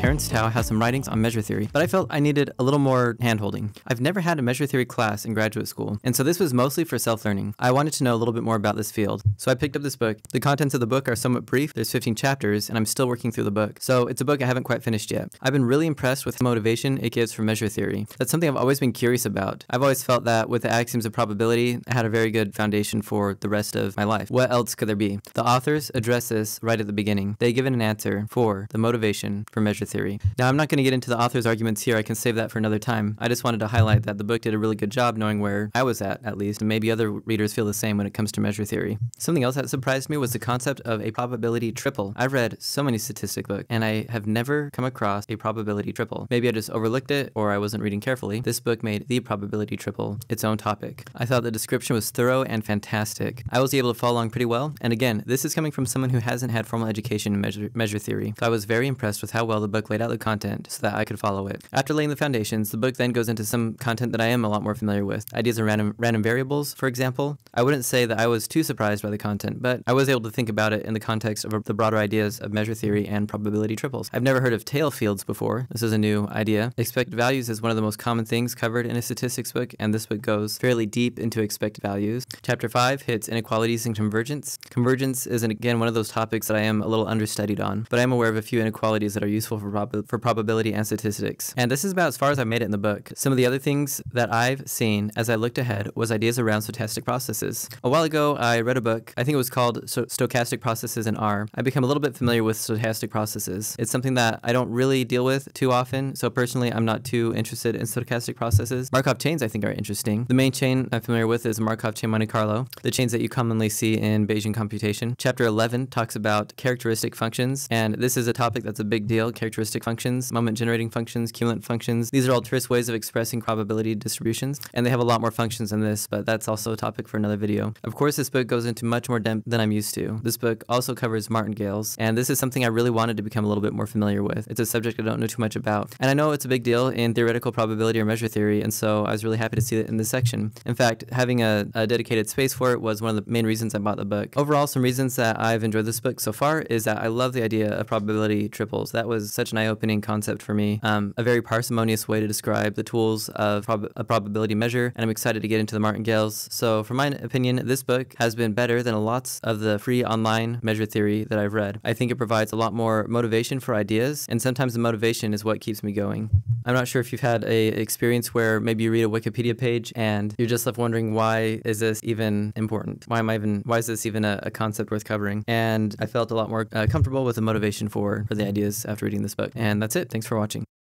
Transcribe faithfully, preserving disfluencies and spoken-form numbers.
Terence Tao has some writings on measure theory, but I felt I needed a little more handholding. I've never had a measure theory class in graduate school, and so this was mostly for self-learning. I wanted to know a little bit more about this field, so I picked up this book. The contents of the book are somewhat brief. There's fifteen chapters, and I'm still working through the book, so it's a book I haven't quite finished yet. I've been really impressed with the motivation it gives for measure theory. That's something I've always been curious about. I've always felt that with the axioms of probability, I had a very good foundation for the rest of my life. What else could there be? The authors address this right at the beginning. They give it an answer for the motivation for measure theory. Now, I'm not going to get into the author's arguments here. I can save that for another time. I just wanted to highlight that the book did a really good job knowing where I was at, at least, and maybe other readers feel the same when it comes to measure theory. Something else that surprised me was the concept of a probability triple. I've read so many statistic books, and I have never come across a probability triple. Maybe I just overlooked it, or I wasn't reading carefully. This book made the probability triple its own topic. I thought the description was thorough and fantastic. I was able to follow along pretty well, and again, this is coming from someone who hasn't had formal education in measure, measure theory. So I was very impressed with how well the book laid out the content so that I could follow it. After laying the foundations, the book then goes into some content that I am a lot more familiar with. Ideas of random, random variables, for example. I wouldn't say that I was too surprised by the content, but I was able to think about it in the context of the broader ideas of measure theory and probability triples. I've never heard of tail fields before. This is a new idea. Expected values is one of the most common things covered in a statistics book, and this book goes fairly deep into expected values. Chapter five hits inequalities and convergence. Convergence is, again, one of those topics that I am a little understudied on, but I am aware of a few inequalities that are useful for for probability and statistics. And this is about as far as I made it in the book. Some of the other things that I've seen as I looked ahead was ideas around stochastic processes. A while ago, I read a book. I think it was called Stochastic Processes in R. I've become a little bit familiar with stochastic processes. It's something that I don't really deal with too often, so personally, I'm not too interested in stochastic processes. Markov chains, I think, are interesting. The main chain I'm familiar with is Markov chain Monte Carlo, the chains that you commonly see in Bayesian computation. Chapter eleven talks about characteristic functions, and this is a topic that's a big deal. Characteristic functions, moment-generating functions, cumulant functions. These are all terse ways of expressing probability distributions, and they have a lot more functions than this, but that's also a topic for another video. Of course, this book goes into much more depth than I'm used to. This book also covers martingales, and this is something I really wanted to become a little bit more familiar with. It's a subject I don't know too much about, and I know it's a big deal in theoretical probability or measure theory, and so I was really happy to see it in this section. In fact, having a, a dedicated space for it was one of the main reasons I bought the book. Overall, some reasons that I've enjoyed this book so far is that I love the idea of probability triples. That was such an eye-opening concept for me, um, a very parsimonious way to describe the tools of prob a probability measure, and I'm excited to get into the martingales. So for my opinion, this book has been better than lots of the free online measure theory that I've read. I think it provides a lot more motivation for ideas, and sometimes the motivation is what keeps me going. I'm not sure if you've had a experience where maybe you read a Wikipedia page and you're just left wondering, why is this even important? Why am I even, why is this even a, a concept worth covering? And I felt a lot more uh, comfortable with the motivation for, for the ideas after reading this book. And that's it. Thanks for watching.